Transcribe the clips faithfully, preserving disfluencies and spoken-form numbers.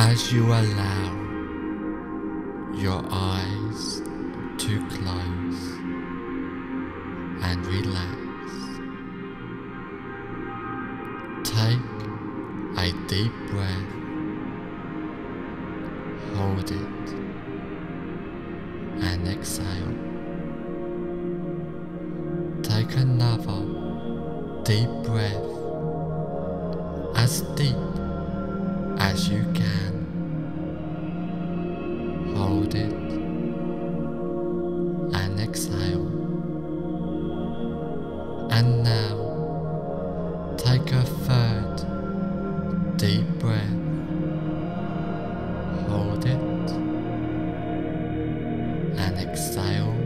As you allow your eyes to close and relax, take a deep breath, hold it, and exhale. Take another deep breath, as deep as you can. Hold it and exhale. And now take a third deep breath. Hold it and exhale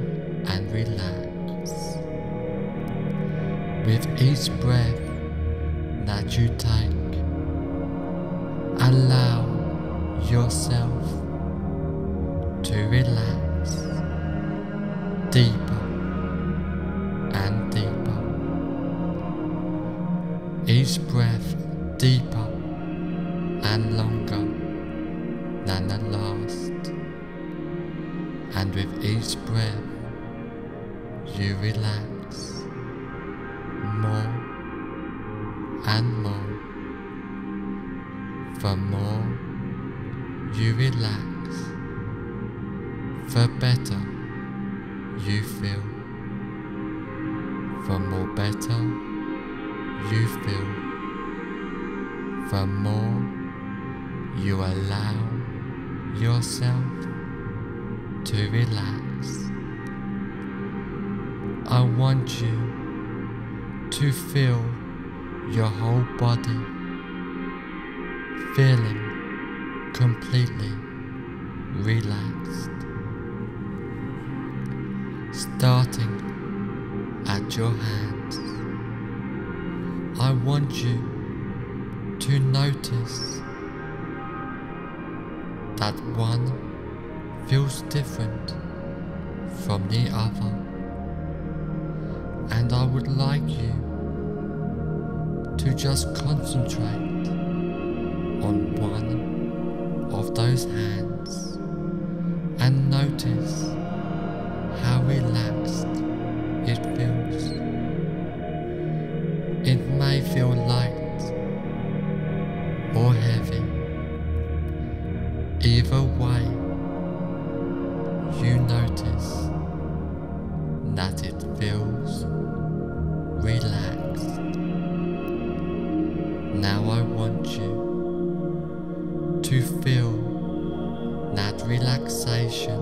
and relax. With each breath that you take, allow yourself to relax deeper and deeper, each breath deeper and longer than the last, and with each breath you relax more and more. The more you relax, the better you feel. The more better you feel, the more you allow yourself to relax. I want you to feel your whole body feeling completely relaxed, starting at your hands. I want you to notice that one feels different from the other, and I would like you to just concentrate on one of those hands and notice how relaxed it feels. It may feel light or heavy. Either way, you notice that it feels relaxed. Now I want you to feel that relaxation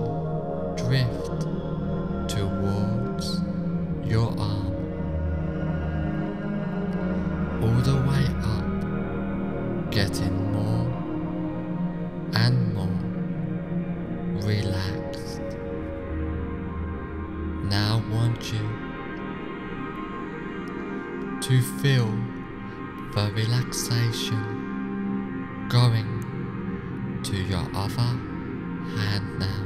drift towards your arm, all the way up, getting more and more relaxed. Now I want you to feel the relaxation going to your other hand now,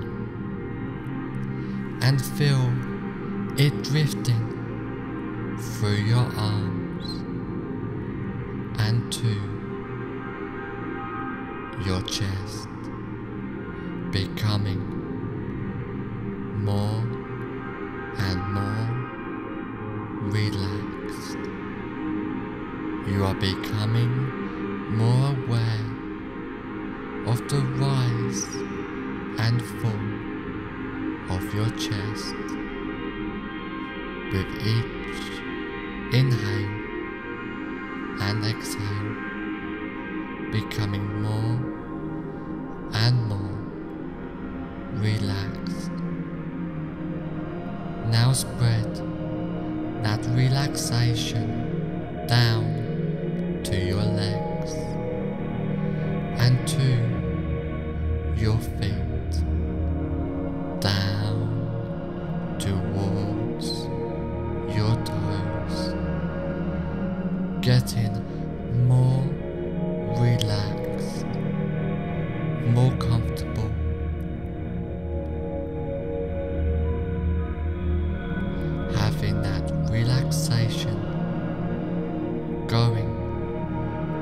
and feel it drifting through your arms and to your chest, becoming more and more relaxed. You are becoming more aware of the rise and fall of your chest. With each inhale and exhale, becoming more and more relaxed. Now spread that relaxation down to your legs and to your feet, down towards your toes, getting more relaxed, more comfortable. Having that relaxation going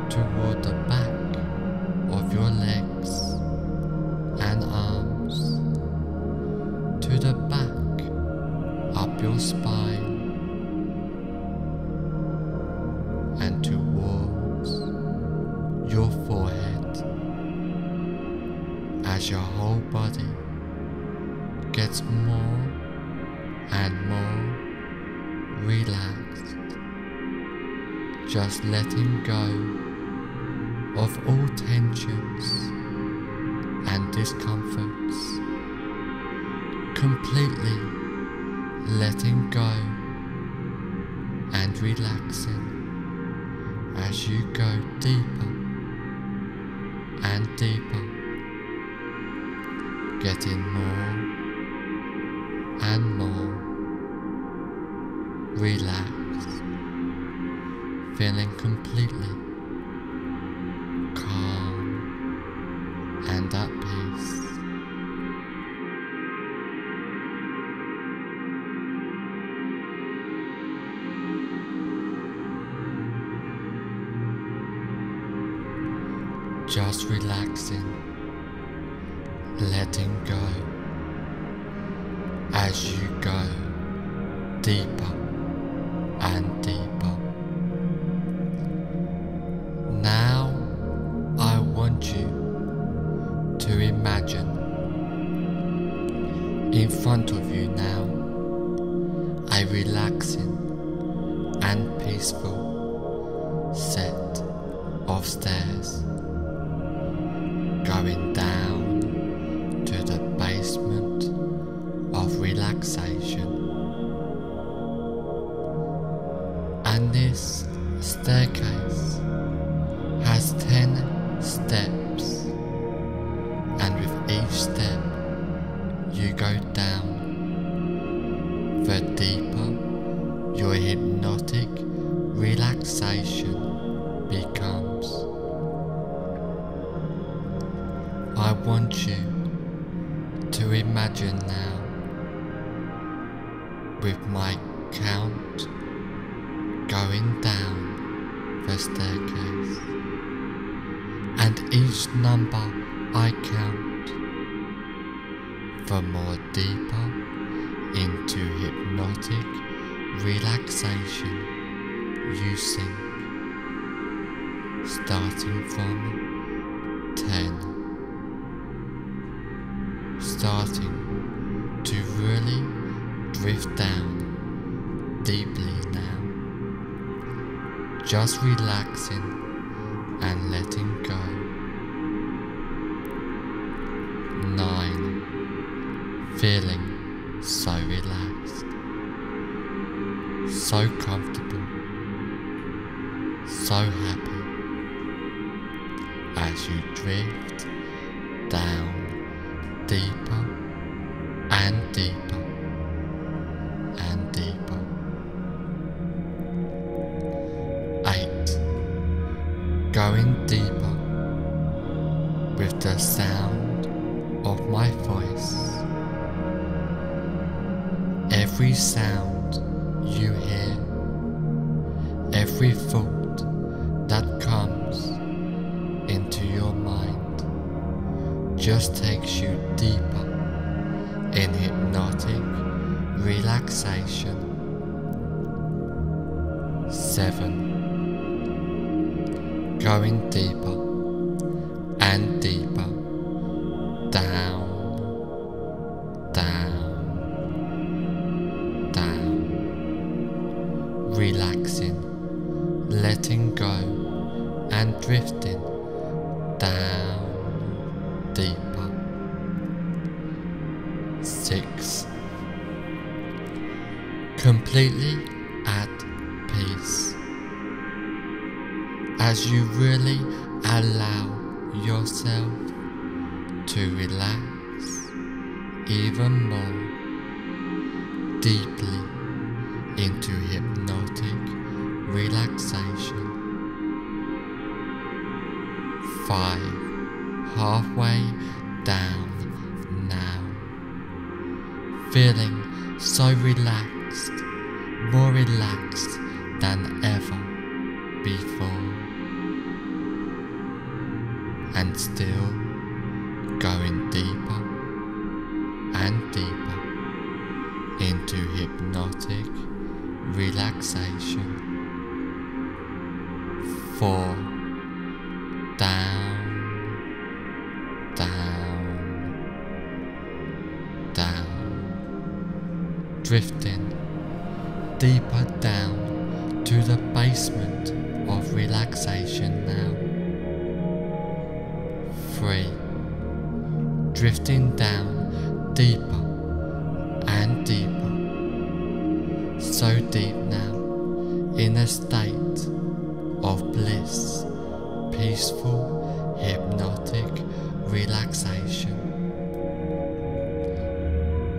toward the back of your legs, your whole body gets more and more relaxed, just letting go of all tensions and discomforts, completely letting go and relaxing as you go deeper and deeper, getting more and more relaxed, feeling completely calm and at peace. Just relaxing, letting go, as you go deeper and deeper. Now I want you to imagine in front of you now a relaxing and peaceful set of stairs, going down to the basement of relaxation. And this staircase has ten steps, and with each step you go down, the deeper your hypnotic relaxation becomes. I want you to imagine now, with my count going down the staircase, and each number I count, the more deeper into hypnotic relaxation you sink, starting from ten. Starting to really drift down deeply now, just relaxing and letting go. Nine, feeling so relaxed, so comfortable, so happy, as you drift down deeper and deeper and deeper. Eight, going deeper with the sound of my voice. Every sound you hear, every thought that comes into your mind, just takes you deeper in hypnotic relaxation. Seven, going deeper and deeper, down, down, down, relaxing, letting go and drifting down deeper. Six, completely at peace, as you really allow yourself to relax even more deeply into hypnotic relaxation. Five, halfway down now, feeling so relaxed, more relaxed than ever before, and still going deeper and deeper into hypnotic relaxation. Four, down, down, drifting deeper down to the basement of relaxation now. Three. Drifting down deeper and deeper, so deep now, in a state of bliss, peaceful, hypnotic relaxation.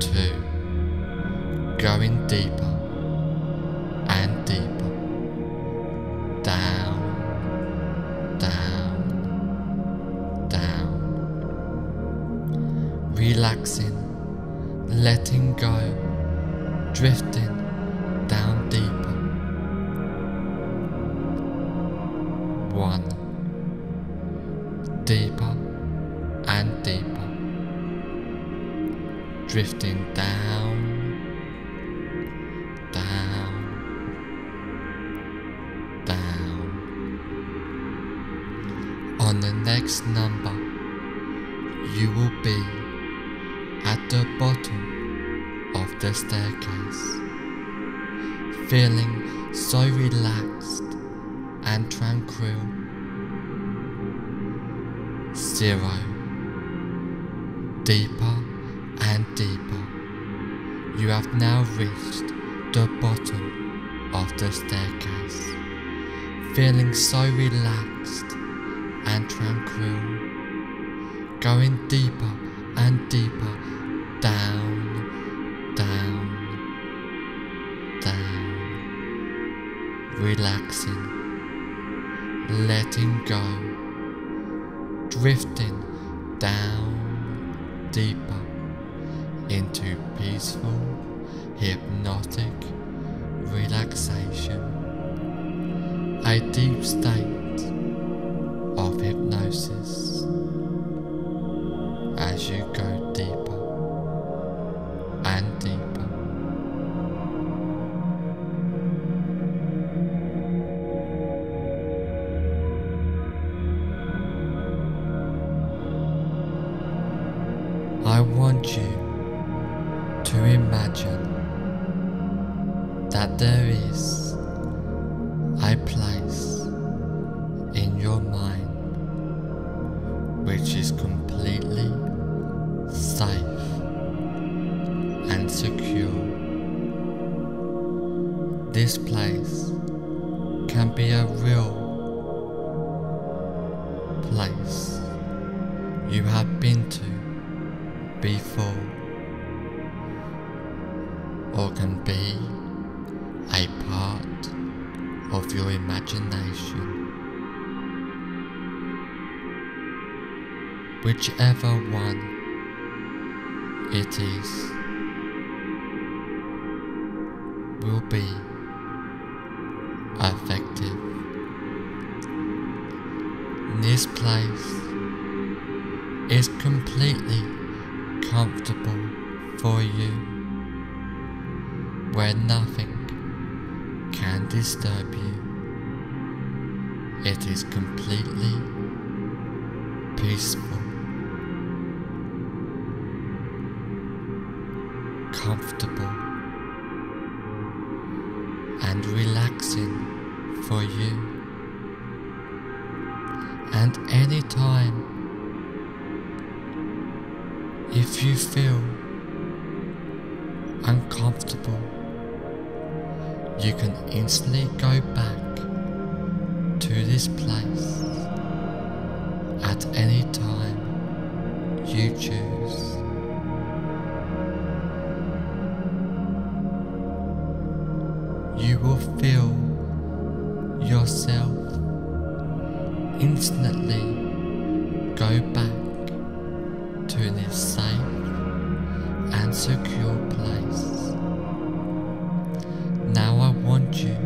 Two. Going deeper and deeper, down, down, down, relaxing, letting go, drifting down deeper. One. Deeper and deeper, drifting down, down, down. On the next number, you will be at the bottom of the staircase, feeling so relaxed and tranquil. Zero. Deeper and deeper, you have now reached the bottom of the staircase, feeling so relaxed and tranquil, going deeper and deeper, down, down, down, relaxing, letting go, drifting down deeper into peaceful, hypnotic relaxation, a deep state of hypnosis as you go deeper and deeper. I want you to imagine that there is a place in your mind which is completely safe and secure. This place can be a real place you have been to before, or can be a part of your imagination. Whichever one it is will be effective. This place is completely comfortable for you, where nothing can disturb you. It is completely peaceful, comfortable and relaxing for you, and any time if you feel uncomfortable, you can instantly go back to this place at any time you choose. You will feel yourself instantly go back to this safe and secure place. Now I want you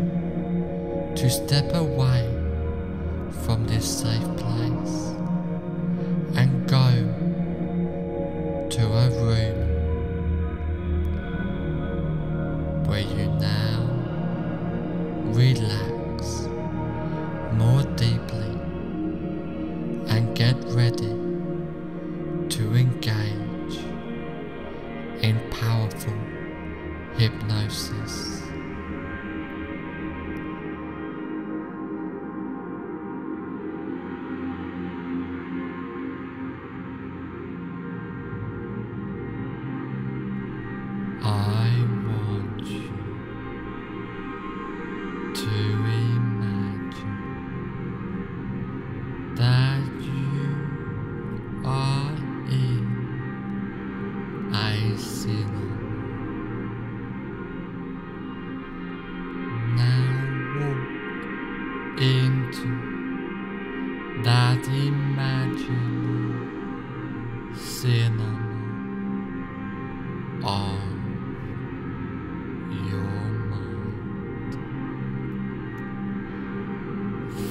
to step away from this safe place and go to a room where you now relax more deeply and get ready to engage in powerful hypnosis. that imagined cinema of your mind.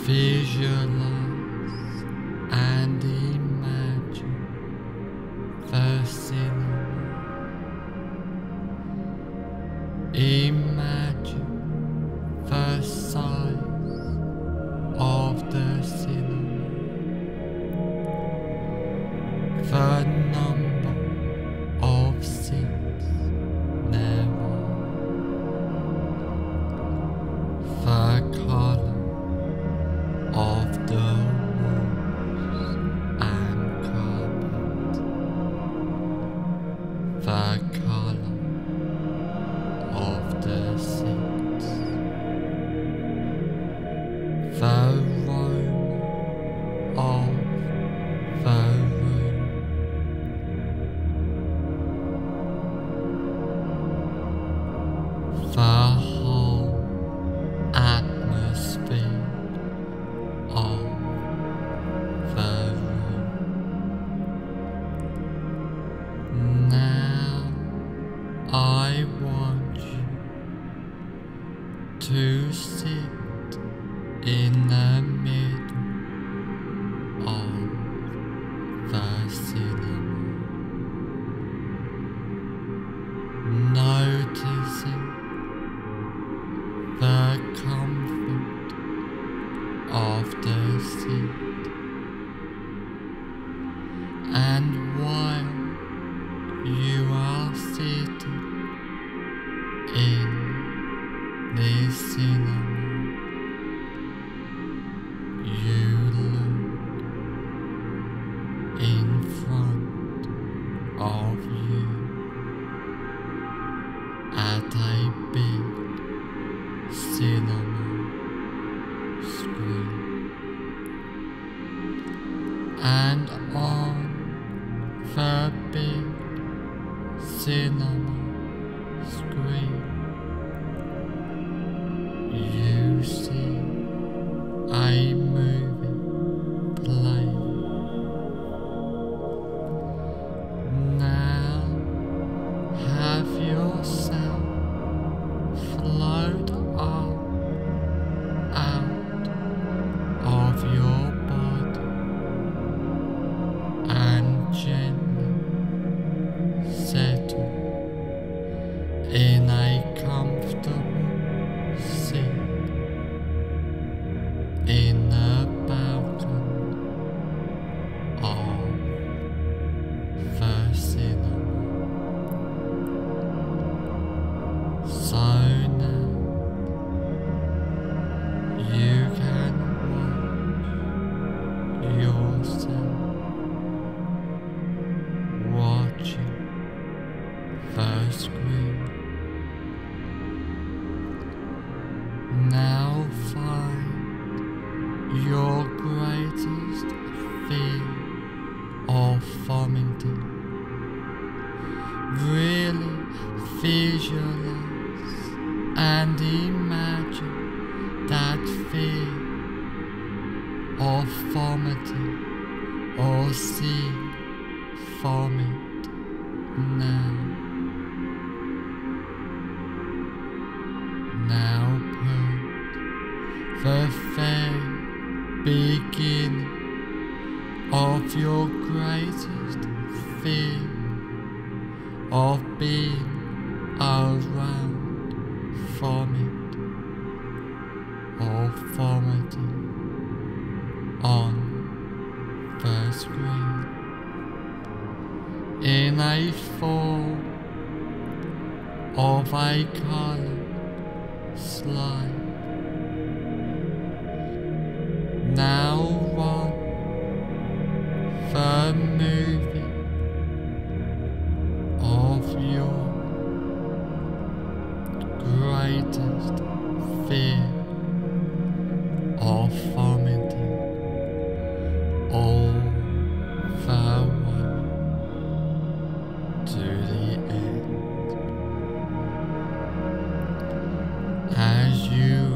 Visualize and imagine the cinema. Imagine the sight of the cinema, the number of seats never, the color of the walls and carpet, the color of the seats. The room of the room, the whole atmosphere of the room. Now I want you to sit in the middle of the cinema, noticing the comfort of the seat, and while you are sitting in the cinema, of you at a big cinema screen, and on the big cinema screen you see a movie play. Float up out of your body and gently settle in a comfortable seat in the balcony of the cinema. So screen. Now find your greatest fear of vomiting. Really visualize and imagine that fear of vomiting or seeing vomit now. Now put the very beginning of your greatest fear of being around vomit or vomiting on the screen in a form of a color slide. Now run the movie of your greatest fear of vomiting all the way to the end. As you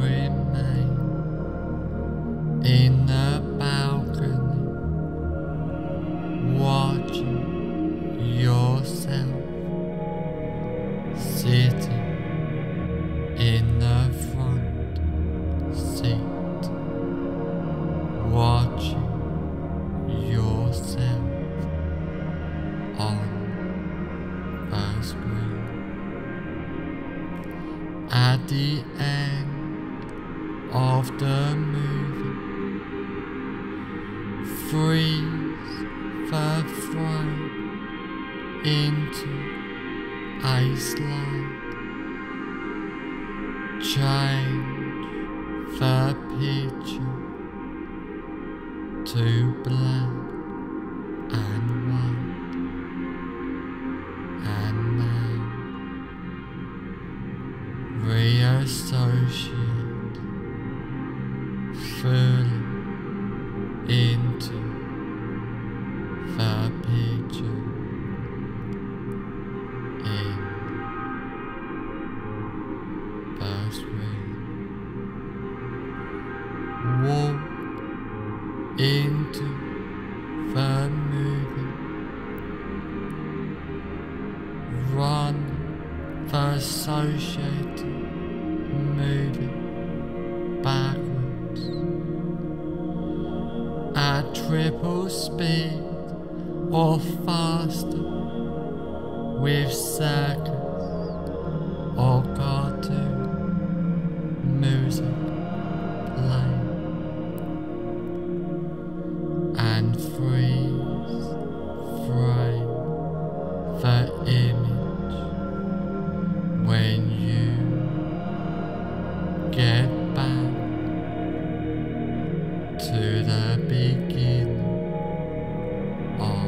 Watch yourself on the screen. At the end of the movie, freeze the frame into Iceland. Change the picture to black and white, and now reassociate fully into the picture in the screen. Walk into the movie, run the associated movie backwards at triple speed or faster with seconds or cartoon music playing. And freeze frame the image when you get back to the beginning of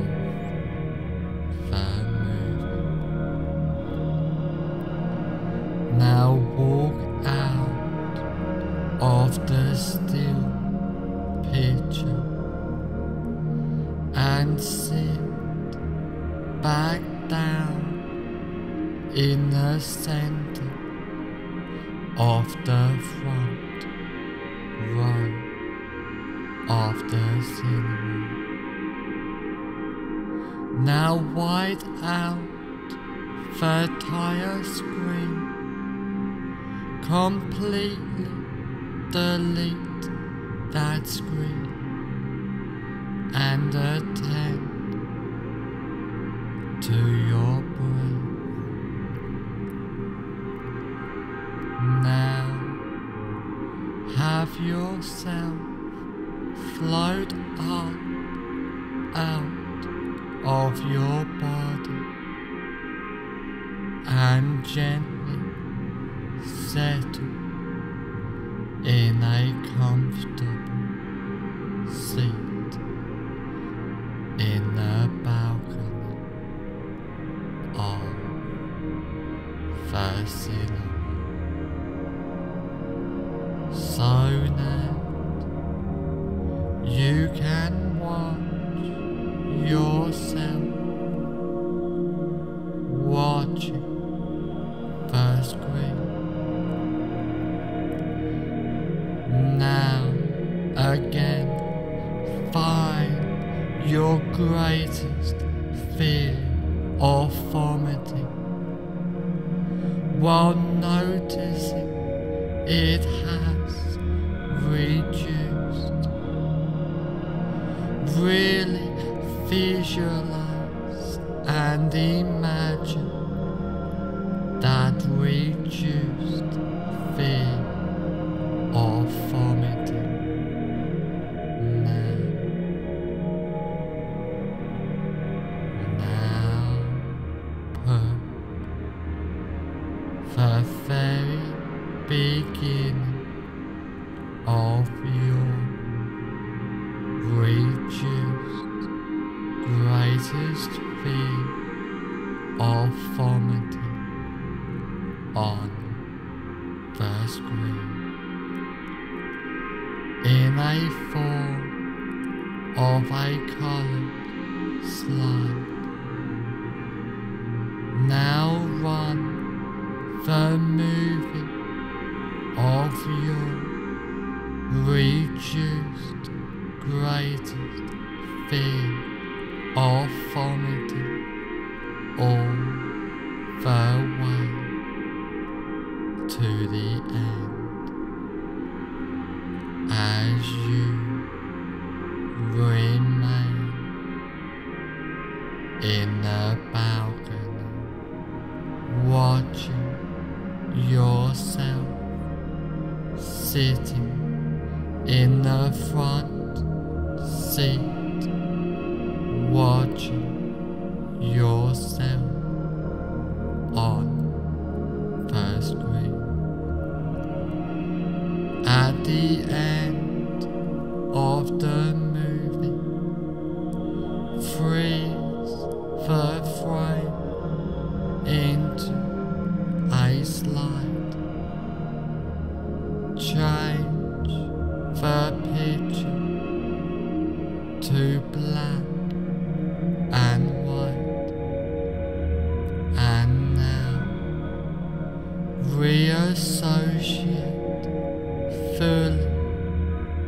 the movie. Now walk out of the still picture and sit back down in the center of the front row of the cinema. Now wide out the tire screen, completely delete that screen and attend to your breath. Now have yourself float up out of your body and gently settle in a comfortable seat in the balcony of the cinema, so that you can watch yourself watching the screen. Now again, find your greatest fear of vomiting, while noticing it has reduced. Really visualize and imagine that reduced fear of vomiting. The very beginning of your reduced greatest fear of vomiting on the screen in a form of a colored slide. Now run the movie of your reduced greatest fear of vomiting all the way to the end as you night in a balcony, watching yourself sitting in the front seat, watching yourself on first grade. At the end of the movie, freeze the frame into a slide, change the picture to black and white, and now reassociate fully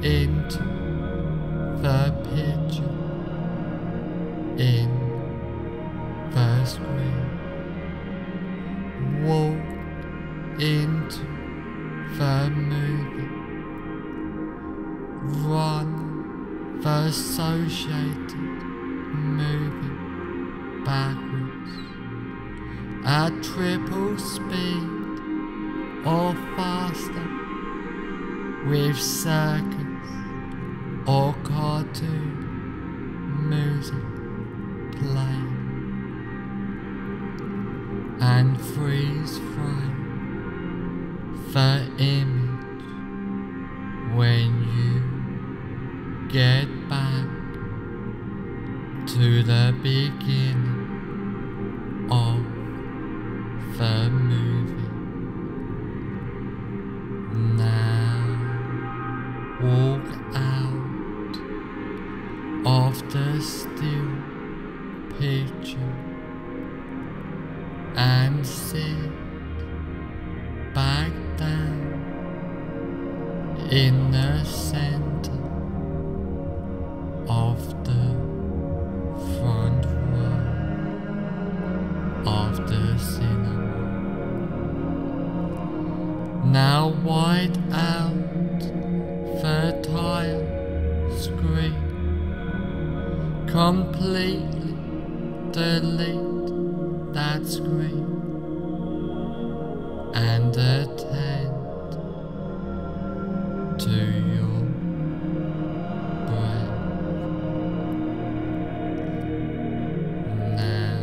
into the picture in the screen. Walk into the movie, run the associated movie backwards at triple speed or faster, with circus or cartoon music playing, and freeze frame the image when you get back to the beginning of the movie. Now walk out of the still picture and sit back down in the center of the front row of the cinema. Now wide out the tile screen, completely delete that screen, and attend to your breath. Now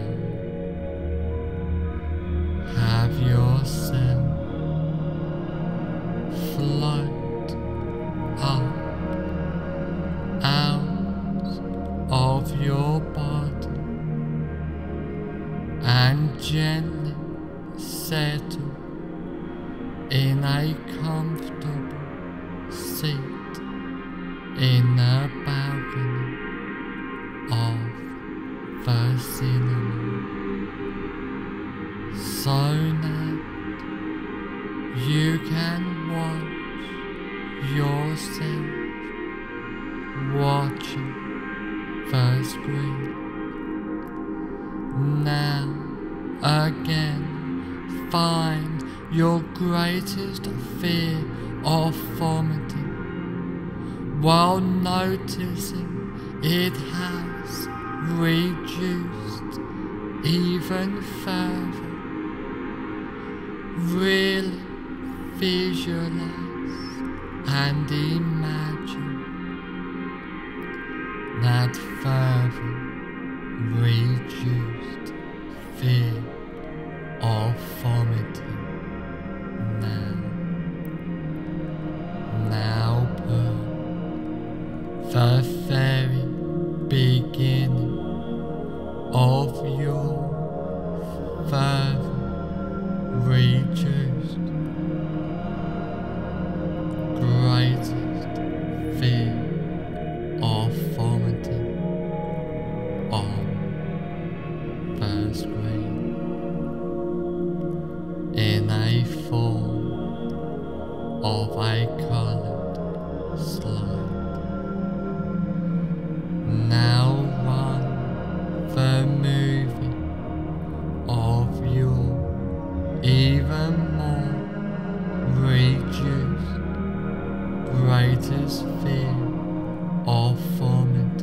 have yourself float up out of your body and gently settle in a comfortable seat in the balcony of the cinema, so that you can watch yourself watching the screen. Now again, find your greatest fear of vomiting, while noticing it has reduced even further. Really visualize and imagine that further reduced fear of vomiting. Now, now put the very beginning of your further reduced greatest fear of vomiting on the screen in a form of a coloured slide. Now run the movie of your even more reduced greatest fear of vomiting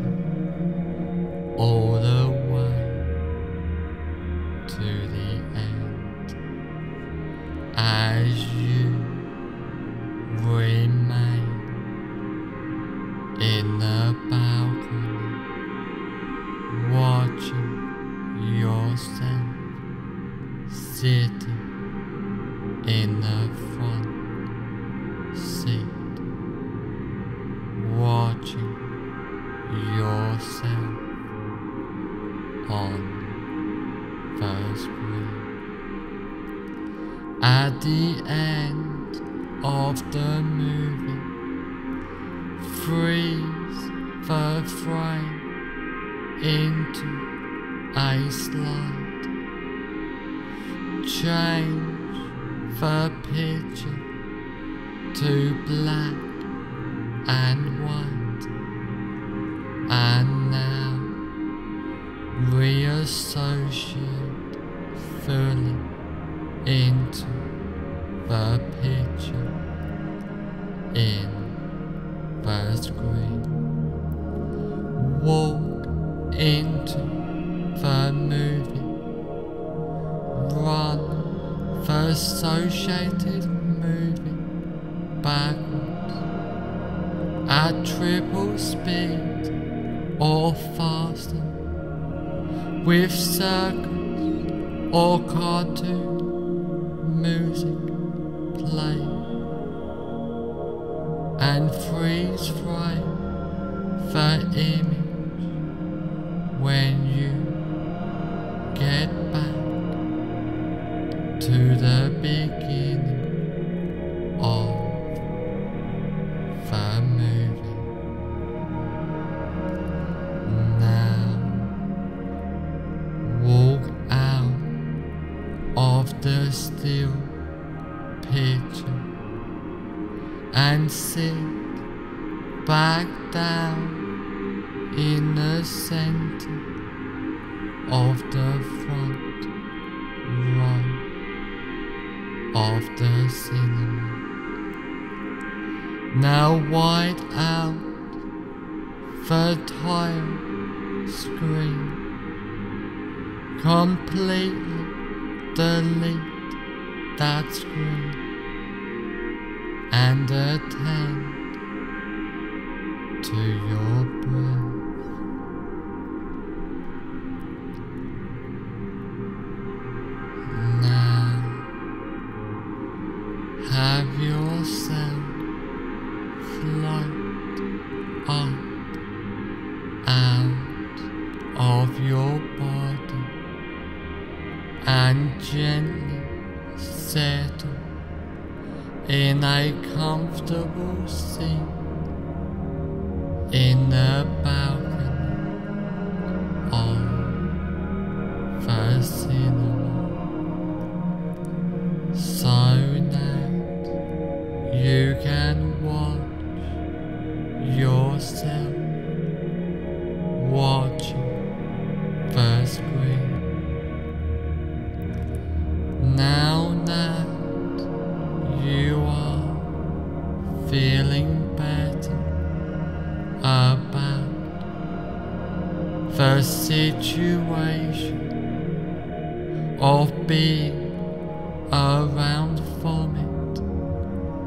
the balcony, watching yourself sitting in the front seat, watching yourself on the screen. At the end of the movie, freeze the frame into a slide, change the picture to black and white, and now reassociate fully into the picture in the screen. Walk into the movie, run the associated movie backwards at triple speed or faster, with circles or cartoon music playing, and freeze frame the image when you get back to the beginning of the movie. Now walk out of the still picture and sit back down in the center of the front row of the cinema. Now wide out the tile screen, completely delete that screen and attend to your breath. Now have yourself float up out of your body and gently settle in a comfortable seat in the balcony of the cinema, so that you can watch yourself watching the screen. Now now you are feeling better about the situation of being around vomit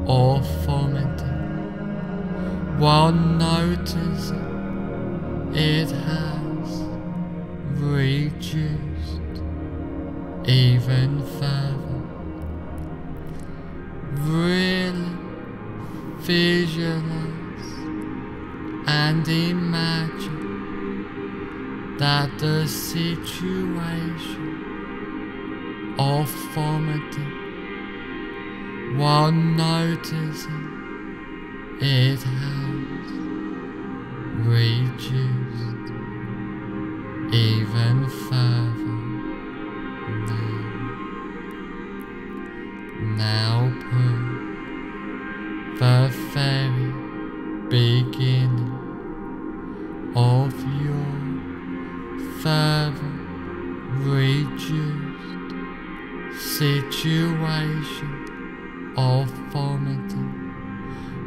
or vomiting, while noticing it has reduced even further. Really visualize and imagine that the situation of vomiting, while noticing it has reduced even further now. Now put the very beginning of your further reduced situation of vomiting,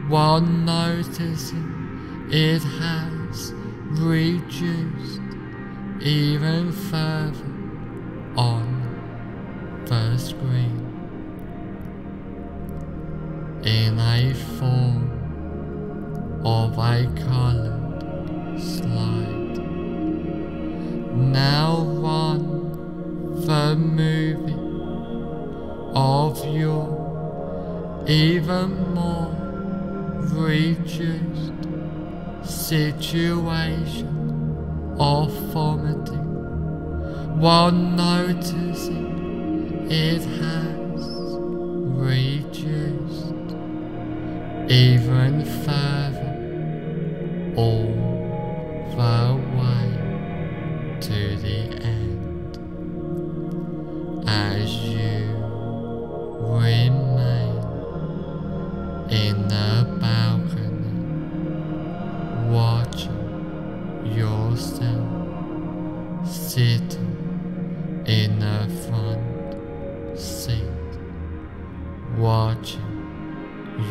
while noticing it has reduced even further on the screen. In a form of a colored more reduced situation of vomiting, while noticing it has reduced even further all the way to the end, as you remain in the balcony, watching yourself sitting in the front seat, watching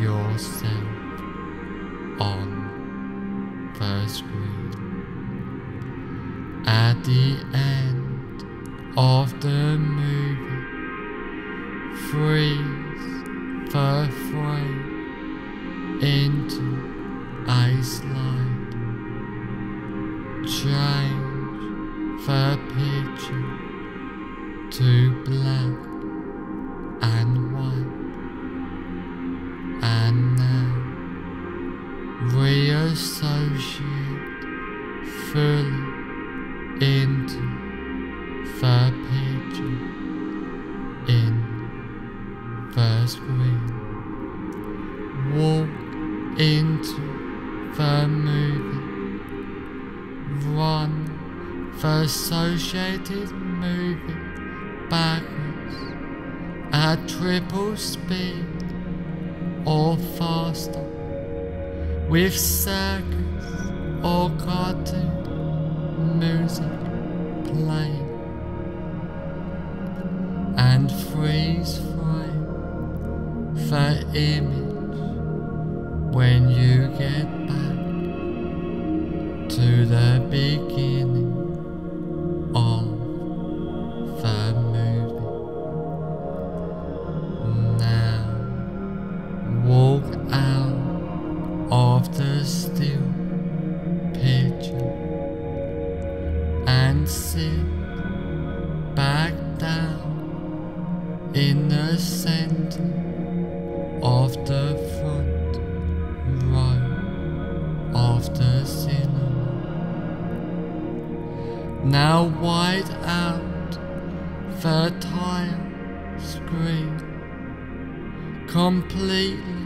yourself on the screen. At the end of the movie, freeze the frame into a slide, change the picture to black and white, and now reassociate fully into the picture in the screen. Walk into the movie, run the associated movie backwards at triple speed or faster, with circus or cartoon music playing, and freeze frame the image when you get back to the beginning of the movie. Now walk out of the still picture and sit back down in the center of the front row of the cinema. Now wide out the tile screen, completely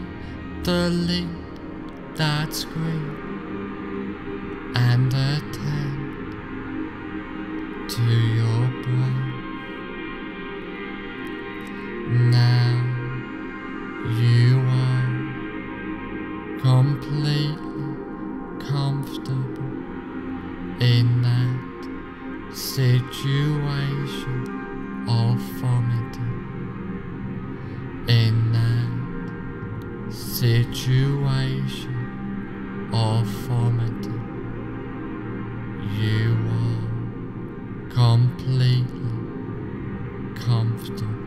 delete that screen and attend to your breath. Now you are completely comfortable in that situation of vomiting, in that situation of vomiting, you are completely comfortable.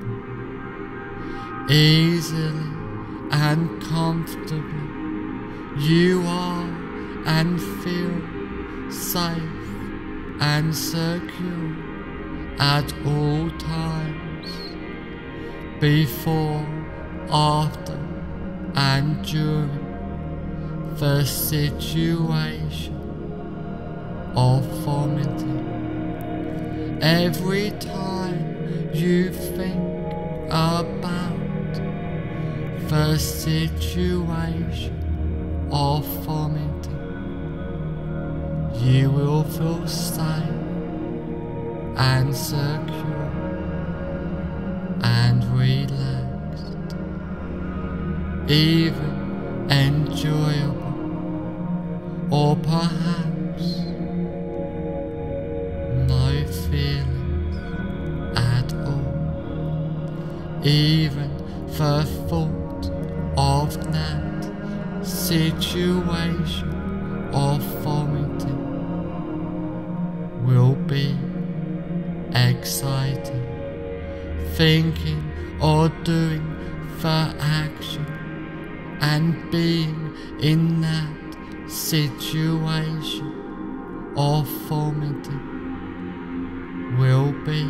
Easily and comfortably you are and feel safe and secure at all times, before, after, and during the situation of vomiting. Every time you think about the situation of vomiting, you will feel safe and secure and relaxed, even enjoyable, or perhaps no feelings at all. Even the thought of that situation of vomiting will be exciting, thinking or doing the action and being in that situation of vomiting will be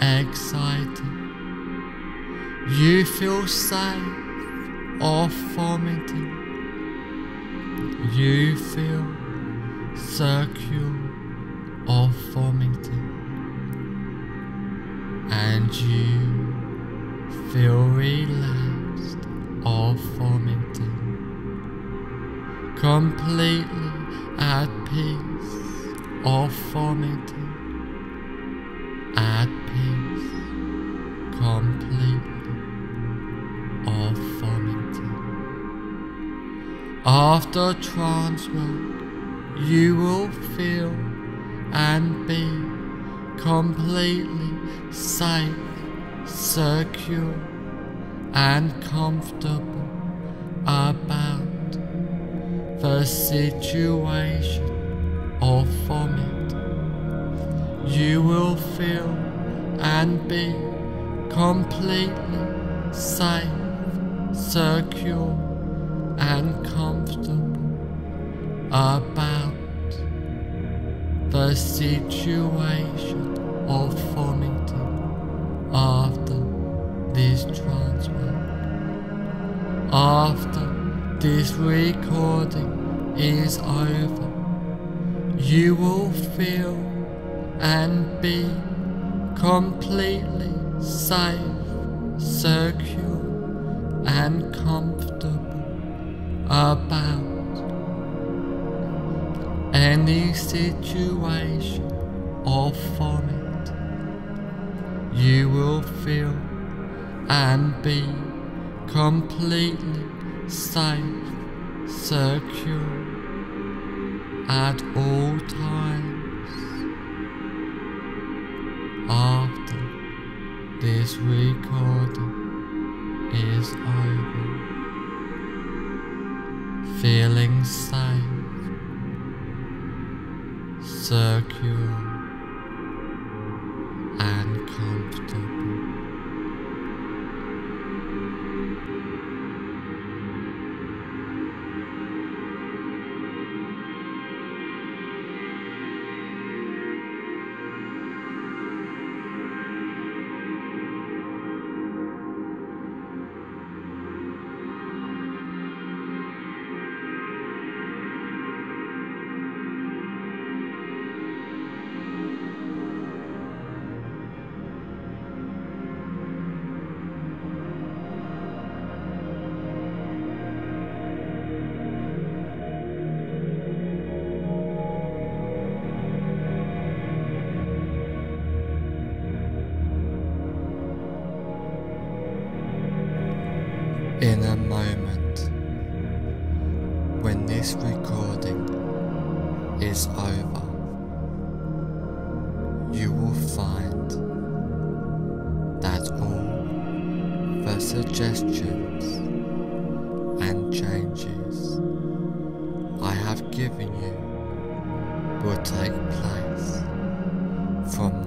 exciting. You feel safe or vomiting, you feel circular or vomiting, and you feel relaxed or vomiting, completely at peace or vomiting, at peace, completely or vomiting. After trance work, you will feel and be completely safe, secure and comfortable about the situation of vomit. You will feel and be completely safe, secure and comfortable about the situation of vomiting after this trance work. After this recording is over, you will feel and be completely safe, secure and comfortable about any situation or vomit. You will feel and be completely safe, secure at all times. After this recording is over, feeling safe, secure and comfortable. In a moment, when this recording is over, you will find that all the suggestions and changes I have given you will take place from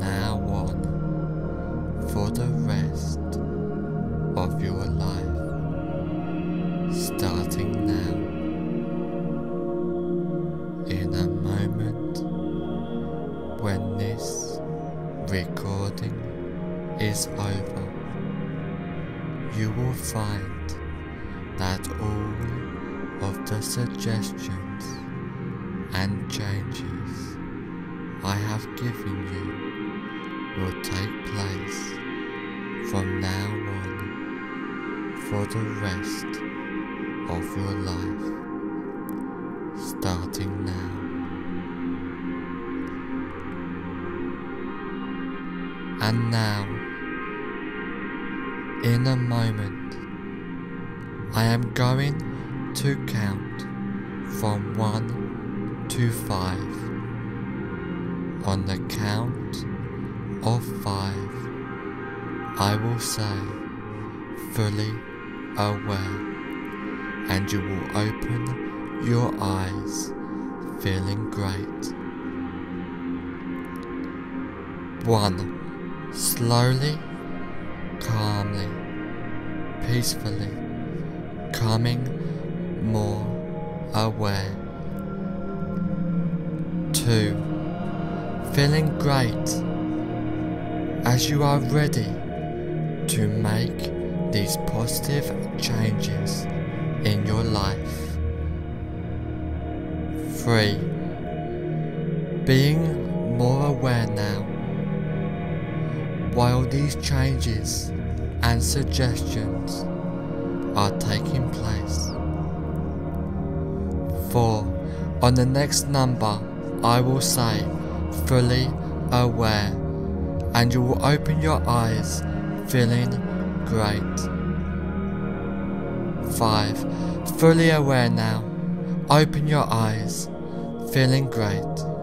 now on for the rest of your life. Starting now, in a moment when this recording is over, you will find that all of the suggestions and changes I have given you will take place from now on for the rest of your life, starting now. And now, in a moment, I am going to count from one to five. On the count of five, I will say fully aware, and you will open your eyes feeling great. One. Slowly, calmly, peacefully, coming more aware. Two. Feeling great as you are ready to make these positive changes in your life. Three. Being more aware now. While these changes and suggestions are taking place. Four. On the next number, I will say fully aware, and you will open your eyes feeling great. Five. Fully aware now. Open your eyes feeling great.